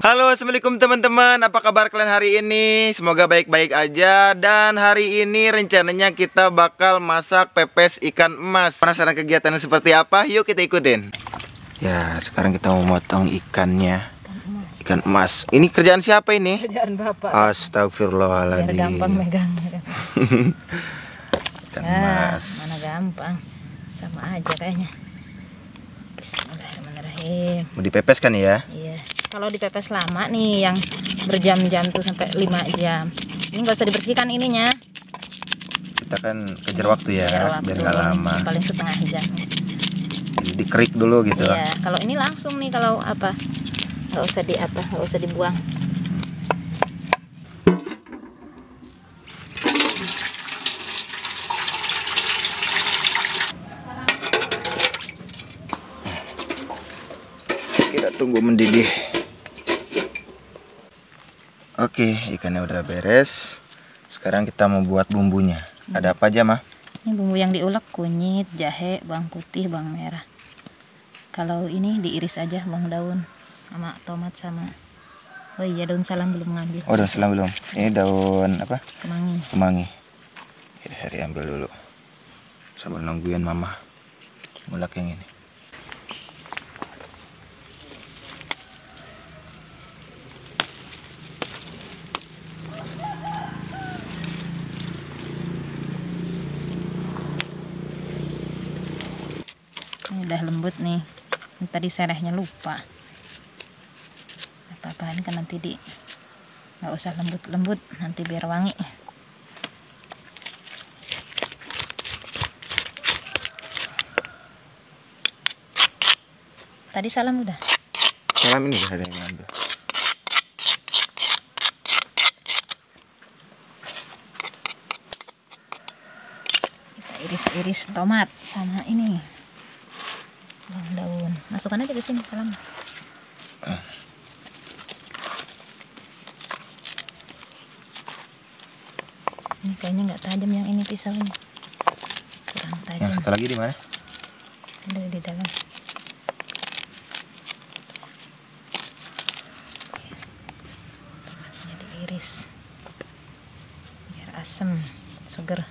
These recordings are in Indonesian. Halo, assalamualaikum teman-teman. Apa kabar kalian hari ini? Semoga baik-baik aja. Dan hari ini rencananya kita bakal masak pepes ikan emas. Penasaran kegiatannya seperti apa? Yuk kita ikutin. Ya, sekarang kita mau motong ikannya. Ikan emas. Ini kerjaan siapa ini? Kerjaan bapak. Astagfirullahaladzim. Biar gampang megang. Ikan emas. Mana gampang. Sama aja kayaknya. Bismillahirrahmanirrahim. Mau dipepeskan ya? Iya. Kalau dipepes lama nih, yang berjam-jam tuh sampai 5 jam. Ini nggak usah dibersihkan ininya. Kita kan kejar waktu ya, kejar waktu, biar nggak lama. Paling setengah jam. Jadi dikerik dulu gitu. Iya. Kalau ini langsung nih, kalau apa, nggak usah dibuang. Kita tunggu mendidih. Oke, ikannya udah beres. Sekarang kita mau buat bumbunya. Ada apa aja, Ma? Ini bumbu yang diulek, kunyit, jahe, bawang putih, bawang merah. Kalau ini diiris aja bawang daun sama tomat sama. Oh iya, daun salam belum ngambil. Oh, daun salam belum. Ini daun apa? Kemangi. Kemangi. Kita ambil dulu. Sambil nungguin Mama ngulek yang ini. Udah lembut nih. Ini tadi serehnya lupa. Apa-apaan kan nanti nggak usah lembut-lembut, nanti biar wangi. Tadi salam udah. Salam ini udah ada yang ambil. Kita iris-iris tomat sama ini. Daun, masukkan aja ke sini salam. Ini kayaknya nggak tajam yang ini pisaunya. Kurang tajam. Yang satu lagi di mana? Ada di dalam. Jadi iris, biar asem, seger.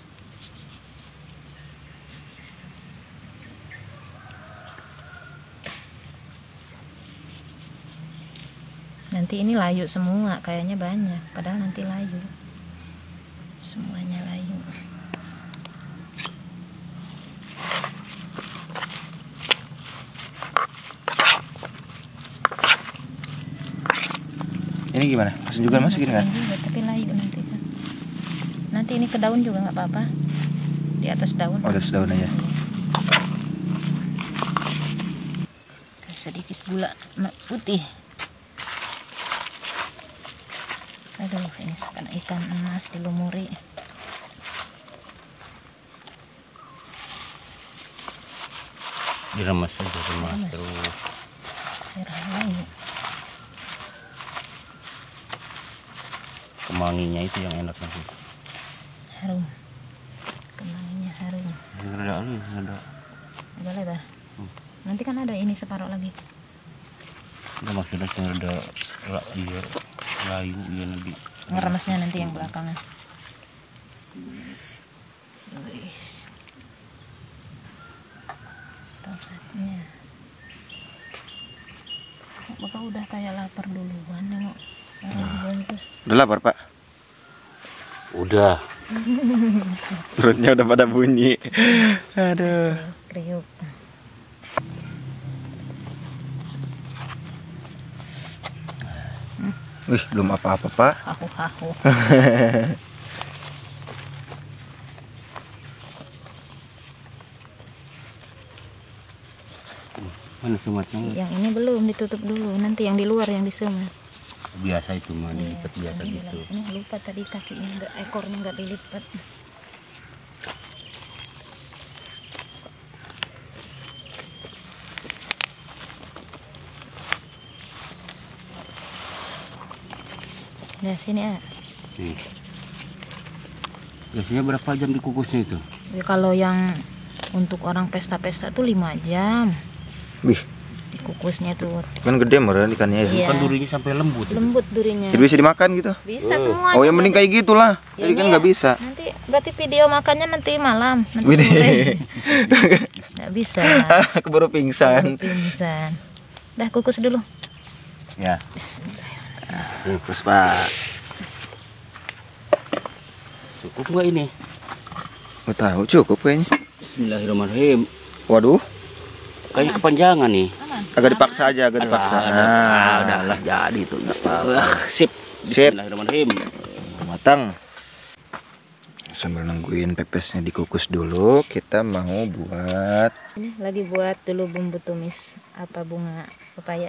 Nanti ini layu semua, kayaknya banyak. Padahal nanti layu. Semuanya layu. Ini gimana? Masuk juga, masukin kan? Juga, tapi layu nanti kan. Nanti ini ke daun juga nggak apa-apa. Di atas daun. Oh, atas daun aja. Sedikit gula putih. Aduh, ini sekarang ikan emas dilumuri. Diremes aja, remas terus. Kemanginya itu yang enak nanti. Harum. Kemanginya harum. Ada. Udah lebar. Nanti kan ada ini separuh lagi. Udah maksudnya ada biar layu ya nanti. Ngeremasnya nanti yang belakangan. Wis. Tomatnya. Bapak udah kayak lapar duluan nengok. Udah lapar, Pak? Udah. Perutnya udah pada bunyi. Aduh. Kriuk. Wih, belum apa-apa, Pak. Hahu-hahu. Mana sumatnya? Yang ini belum ditutup dulu, nanti yang di luar yang disumat. Biasa itu mah, iya, dilipat biasa gitu. Ini lupa tadi kakinya enggak, ekornya enggak dilipat. Ya sini ya. Biasanya berapa jam dikukusnya itu? Ya, kalau yang untuk orang pesta-pesta tuh 5 jam. Wih, dikukusnya tuh. Kan gede meren ikannya ya. Bukan durinya sampai lembut. Lembut durinya. Jadi bisa dimakan gitu? Bisa semua. Oh, yang mending kayak gitulah. Jadi kan nggak bisa. Nanti berarti video makannya nanti malam. Nggak bisa. Aku baru pingsan. Dah kukus dulu. Ya. Kukus Pak. Cukup nggak ini? Nggak tahu, cukup kayaknya. Bismillahirrahmanirrahim. Waduh. Kayaknya kepanjangan nih. Agak dipaksa aja, agak dipaksa. Nah, udahlah jadi tuh. Nggak apa-apa. Sip. Bismillahirrahmanirrahim. Matang. Sambil nungguin pepesnya dikukus dulu, kita mau buat. Ini lagi buat dulu bumbu tumis apa bunga pepaya.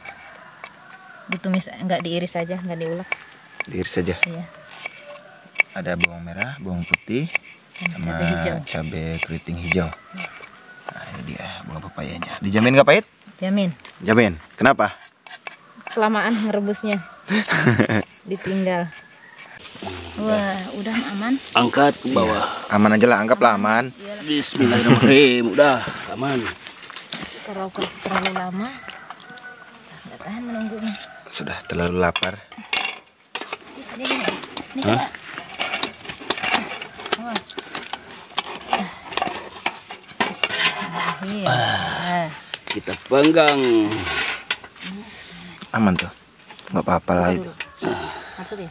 Ditumis, nggak diiris aja, nggak diulek. Diiris aja. Iya. Ada bawang merah, bawang putih, sama cabai keriting hijau. Nah, ini dia bunga pepayanya. Dijamin nggak pahit? Jamin. Jamin. Kenapa? Kelamaan merebusnya. Ditinggal. Wah, udah aman. Angkat ke bawah. Iya. Aman aja lah, anggaplah aman. Bismillahirrahmanirrahim. Udah aman. Kalau terlalu lama, nggak tahan menunggunya. Sudah terlalu lapar. Bisa ini nggak? Ini coba. Awas. Kita panggang. Aman tuh, nggak apa-apa lah itu. Masukin.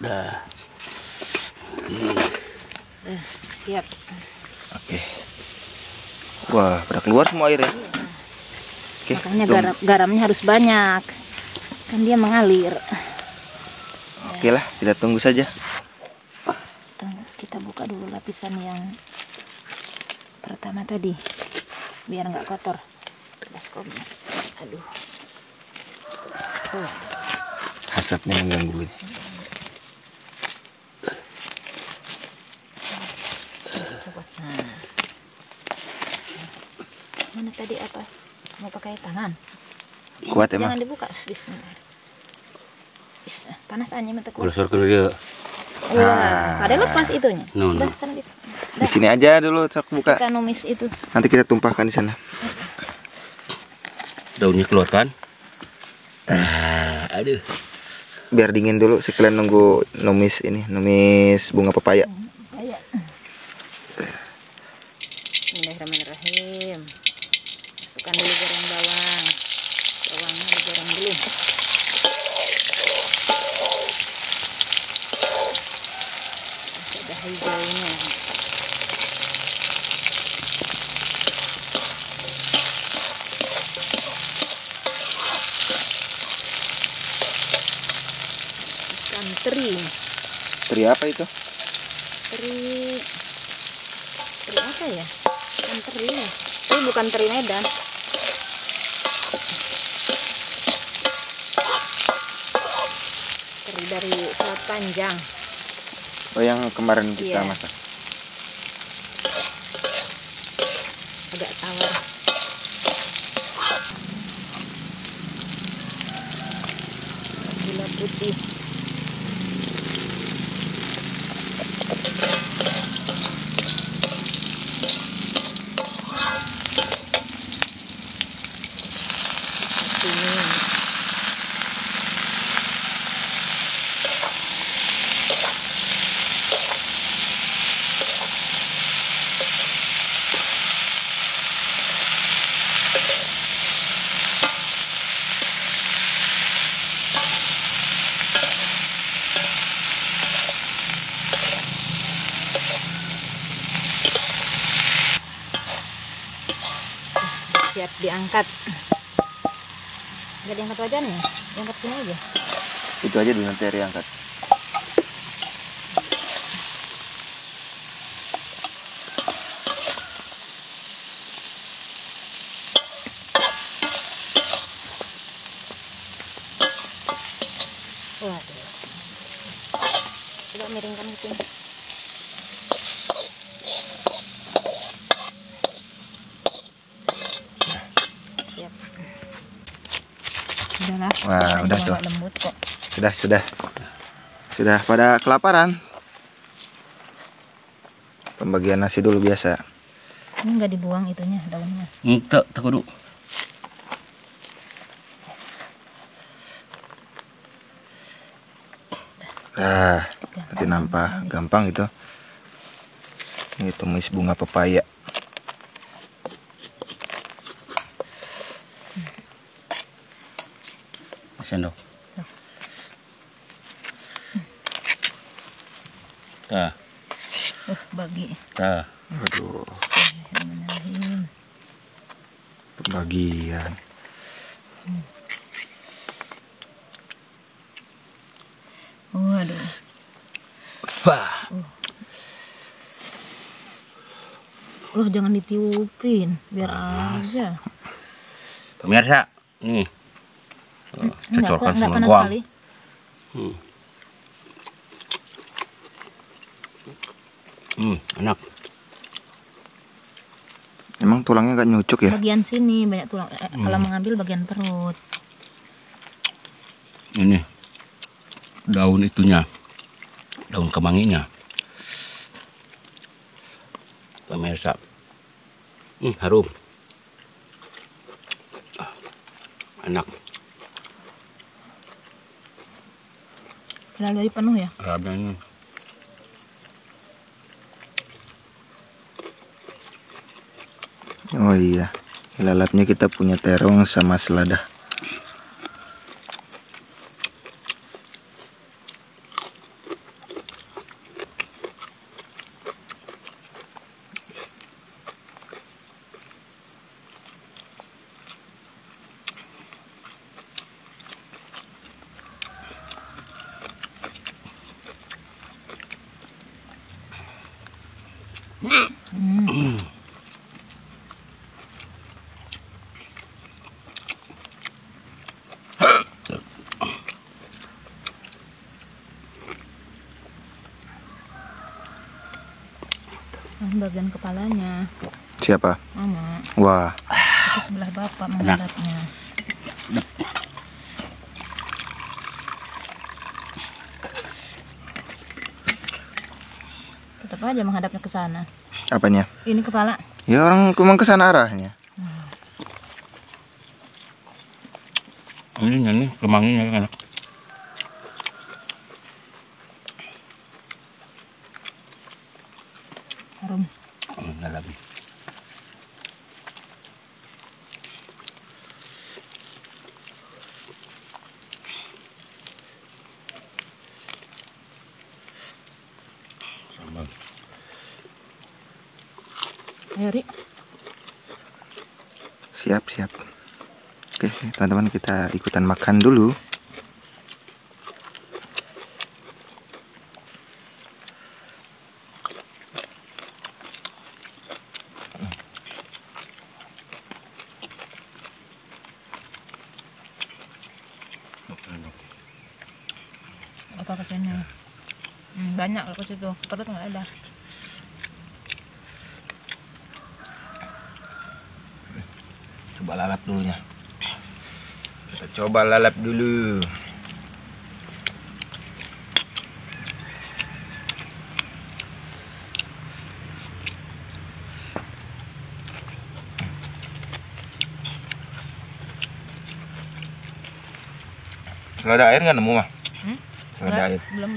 Dah. Siap. Oke. Wah, udah keluar semua airnya. Oke. Makanya garamnya harus banyak. Kan dia mengalir. Oke lah, kita tunggu saja. Kita buka dulu lapisan yang pertama tadi, biar nggak kotor. Baskomnya. Aduh. Asapnya mengganggu. Mana tadi apa? Mau pakai tangan? Kuat emang. Jangan dibuka. Bismillah. Panas aja mata kuat. Ada lepas itunya. Udah, sana, di sini aja dulu sok buka. Kita numis itu. Nanti kita tumpahkan di sana. Daunnya keluarkan. Aduh. Biar dingin dulu sekalian nunggu numis ini, numis bunga pepaya. Bismillahirrahmanirrahim. Masukkan dulu goreng bawang. Bawangnya digoreng dulu. Ada hijaunya. Ikan teri. Teri apa itu? Teri apa ya? Bukan teri, ini bukan teri Medan. Teri dari Selat Panjang. Oh, yang kemarin kita masak. Agak tawar. Gula putih. Siap diangkat. Gak diangkat wajannya ya? Diangkat sini aja? Itu aja dulu, nanti Ari angkat. Waduh. Coba miringkan ke sini. Udahlah, wah, udah tuh. Lembut kok. Sudah pada kelaparan. Pembagian nasi dulu biasa. Ini nggak dibuang itunya daunnya. Itu tak kudu. Nah, nanti nampak gampang gitu. Ini tumis bunga pepaya. Sendok. Tah. Bagi. Tah. Aduh. Pembagian. Waduh. Wah. Loh, jangan ditiupin, biar aja. Pemirsa, nih. Cecorkan sama bawang. Enak. Emang tulangnya agak nyucuk ya? Bagian sini banyak tulang. Kalau mengambil bagian perut. Ini daun itunya, daun kemanginya. Pemirsa, harum. Enak. Lagi penuh ya? Rabanya. Oh iya, lalapnya kita punya terong sama selada. Bagian kepalanya. Siapa? Mama. Wah. Di sebelah bapak menghadapnya. Tetap aja menghadapnya ke sana. Apanya? Ini kepala. Ya orang kumang ke sana arahnya. Ini nyanyi kemanginya enak. Harum. Lagi. Sambal. Ayo, Ri. Siap. Oke, teman-teman, kita ikutan makan dulu. Apa kesini? Banyak loh ke situ, perut nggak ada. Coba lalap dulunya. Kita coba lalap dulu. Selada air nggak nemu mah? Selada air. Belum.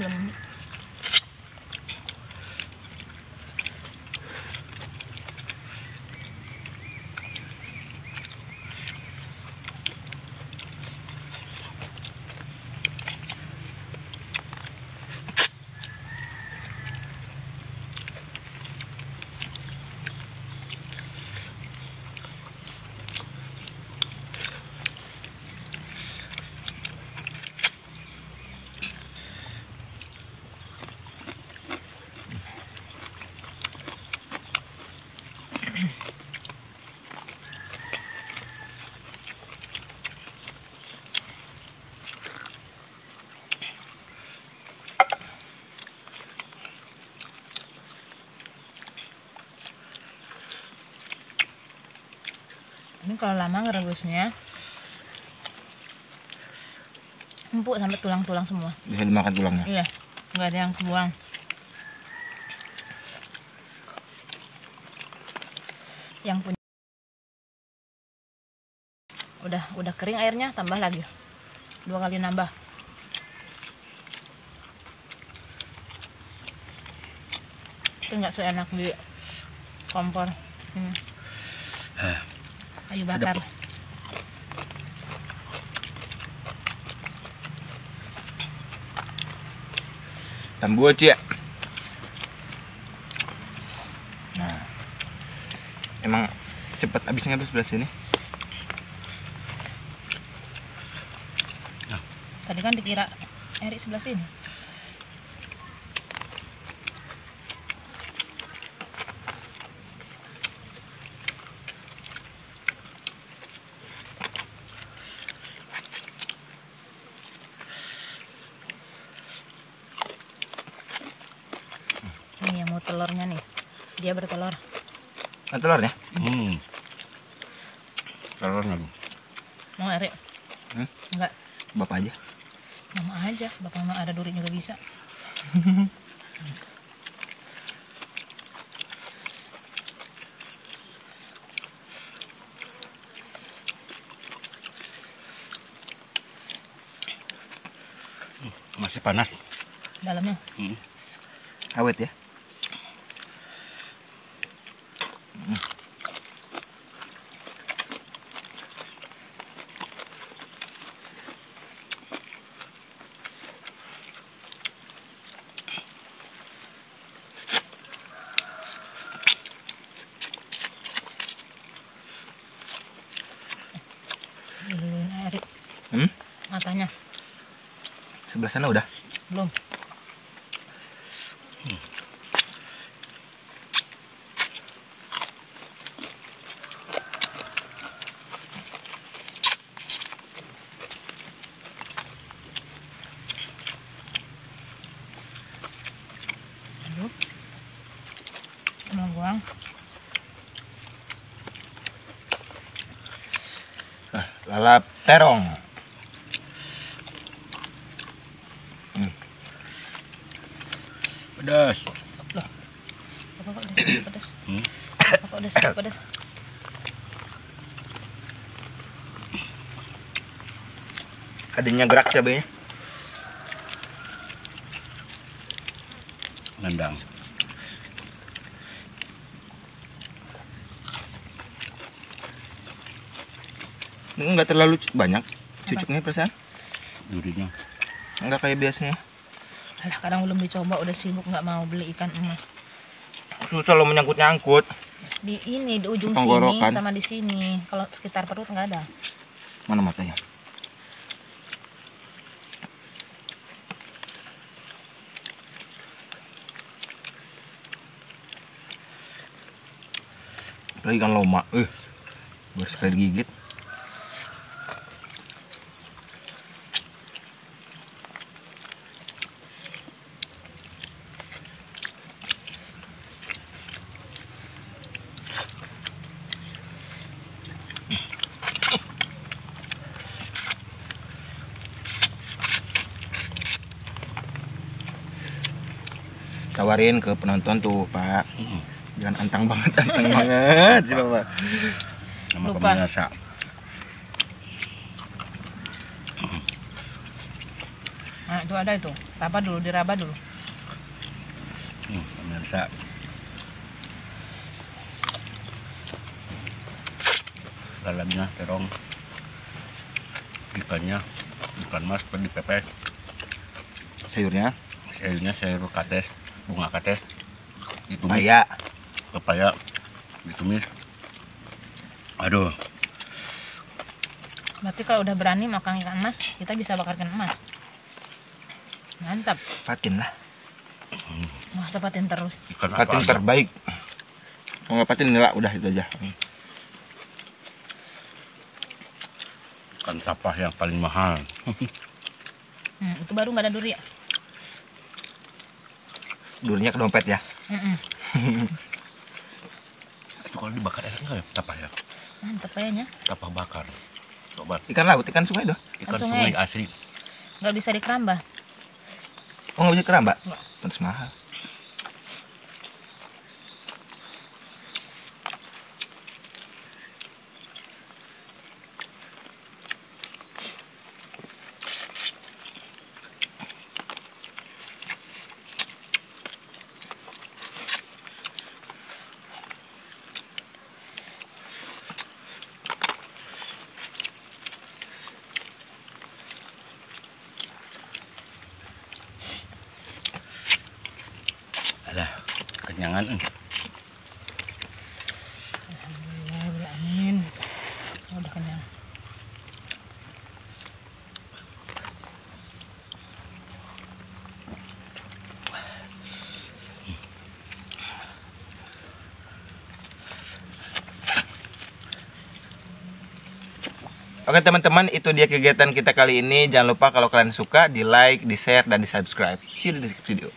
Ini kalau lama ngerebusnya empuk sampai tulang-tulang semua. Bisa dimakan tulangnya? Iya, nggak ada yang kebuang. Yang punya udah kering airnya, tambah lagi 2 kali nambah. itu nggak seenak di kompor. Kayu bakar. Tambah aja. Nah, emang cepat habisnya tuh sebelah sini. Tadi kan dikira Erik sebelah sini. Ini yang mau telurnya nih. Dia bertelur. Ada telurnya? Telurnya Bu. Mau Erik? Enggak. Bapak aja. Mama aja, bakal mama ada duri juga bisa. Masih panas. Dalamnya? Awet ya? Matanya sebelah sana udah? Belum. Aduh, mau buang. Lalap terong. Pedas. Loh. Apa kok pedas? Adanya gerak cabenya. Nendang. Ini enggak terlalu banyak cucuknya perasaan. Durinya. Enggak kayak biasanya. Alah, kadang belum dicoba udah sibuk nggak mau beli ikan emas. Susah lo menyangkut-nyangkut. Di ini di ujung sini sama di sini. Kalau sekitar perut nggak ada. Mana matanya? Apalagi ikan loma. Baru sekali gigit. Tawarin ke penonton tuh Pak, jangan antang banget sih Bapak. Nama pemirsa. Nah itu ada itu, apa dulu diraba dulu. Pemirsa. Lalamnya terong, ikannya ikan mas di pepes. Sayurnya? Sayurnya sayur kates. Bunga kates ditumis, kepaya ditumis. Aduh, berarti kalau udah berani makan ikan emas, kita bisa bakar ikan emas. Mantap, patin lah. Masa patin terus, ikan patin terbaik. Kalau nggak patin nila, udah itu aja. Ikan tapah yang paling mahal. Itu baru nggak ada duri ya? Durinya ke dompet ya. Itu kalau dibakar enak nggak ya? Tapah ya. Mantap kayaknya. Tapah bakar. Coba. Ikan laut, ikan sungai doh. Ikan sungai asli. Nggak bisa dikeramba. Oh nggak bisa keramba? Terus mahal. Jangan. Alhamdulillah, beramin. Oh, udah kenyang. Oke teman-teman, itu dia kegiatan kita kali ini. Jangan lupa kalau kalian suka, di like, di share, dan di subscribe. See you in the next video.